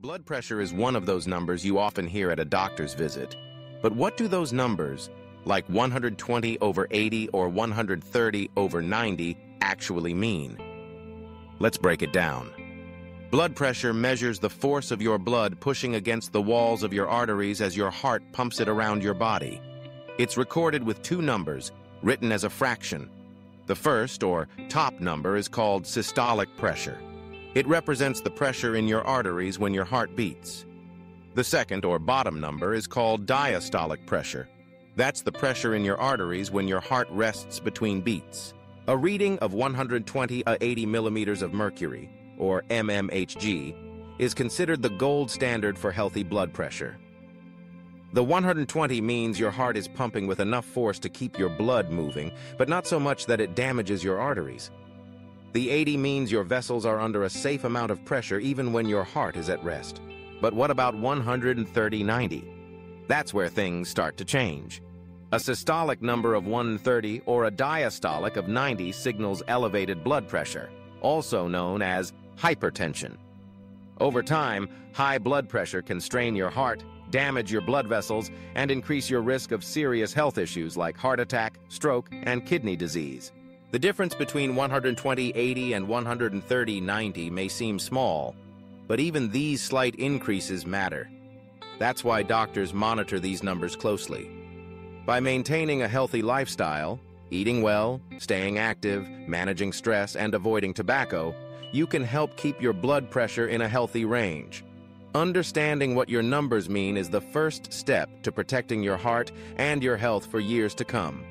Blood pressure is one of those numbers you often hear at a doctor's visit. But what do those numbers, like 120 over 80 or 130 over 90, actually mean? Let's break it down. Blood pressure measures the force of your blood pushing against the walls of your arteries as your heart pumps it around your body. It's recorded with two numbers, written as a fraction. The first, or top number, is called systolic pressure. It represents the pressure in your arteries when your heart beats. The second, or bottom number, is called diastolic pressure. That's the pressure in your arteries when your heart rests between beats. A reading of 120 to 80 millimeters of mercury, or mmHg, is considered the gold standard for healthy blood pressure. The 120 means your heart is pumping with enough force to keep your blood moving, but not so much that it damages your arteries. The 80 means your vessels are under a safe amount of pressure even when your heart is at rest. But what about 130/90? That's where things start to change. A systolic number of 130 or a diastolic of 90 signals elevated blood pressure, also known as hypertension. Over time, high blood pressure can strain your heart, damage your blood vessels, and increase your risk of serious health issues like heart attack, stroke, and kidney disease. The difference between 120/80 and 130/90 may seem small, but even these slight increases matter. That's why doctors monitor these numbers closely. By maintaining a healthy lifestyle, eating well, staying active, managing stress, and avoiding tobacco, you can help keep your blood pressure in a healthy range. Understanding what your numbers mean is the first step to protecting your heart and your health for years to come.